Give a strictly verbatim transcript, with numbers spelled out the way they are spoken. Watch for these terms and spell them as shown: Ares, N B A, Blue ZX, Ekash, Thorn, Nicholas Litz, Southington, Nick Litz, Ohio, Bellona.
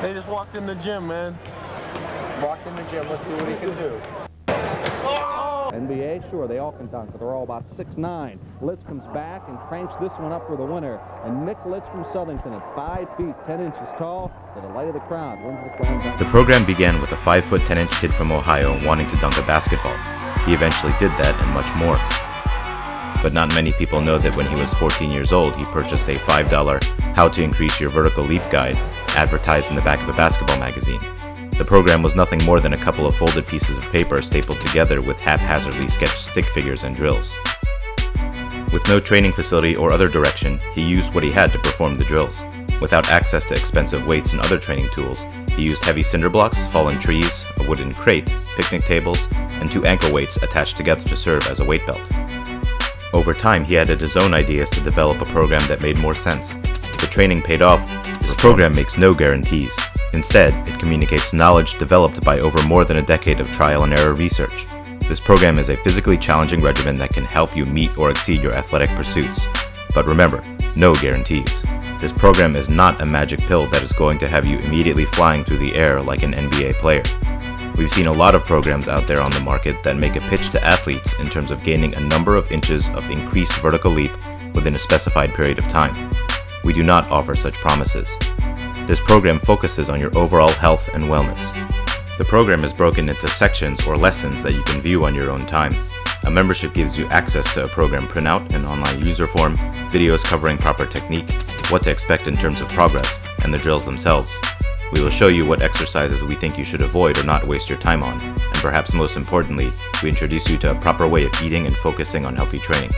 They just walked in the gym, man. Walked in the gym. Let's see what he can do. N B A, sure, they all can dunk, but they're all about six nine. Litz comes back and cranks this one up for the winner. And Nick Litz from Southington at five feet ten inches tall, to the light of the crowd, wins the slam dunk. The program began with a five foot ten inch kid from Ohio wanting to dunk a basketball. He eventually did that and much more. But not many people know that when he was fourteen years old, he purchased a five dollar How to Increase Your Vertical Leap guide advertised in the back of a basketball magazine. The program was nothing more than a couple of folded pieces of paper stapled together with haphazardly sketched stick figures and drills. With no training facility or other direction, he used what he had to perform the drills. Without access to expensive weights and other training tools, he used heavy cinder blocks, fallen trees, a wooden crate, picnic tables, and two ankle weights attached together to serve as a weight belt. Over time, he added his own ideas to develop a program that made more sense. The training paid off. This program makes no guarantees. Instead, it communicates knowledge developed by over more than a decade of trial and error research. This program is a physically challenging regimen that can help you meet or exceed your athletic pursuits. But remember, no guarantees. This program is not a magic pill that is going to have you immediately flying through the air like an N B A player. We've seen a lot of programs out there on the market that make a pitch to athletes in terms of gaining a number of inches of increased vertical leap within a specified period of time. We do not offer such promises. This program focuses on your overall health and wellness. The program is broken into sections or lessons that you can view on your own time. A membership gives you access to a program printout, an online user form, videos covering proper technique, what to expect in terms of progress, and the drills themselves. We will show you what exercises we think you should avoid or not waste your time on, and perhaps most importantly, we introduce you to a proper way of eating and focusing on healthy training.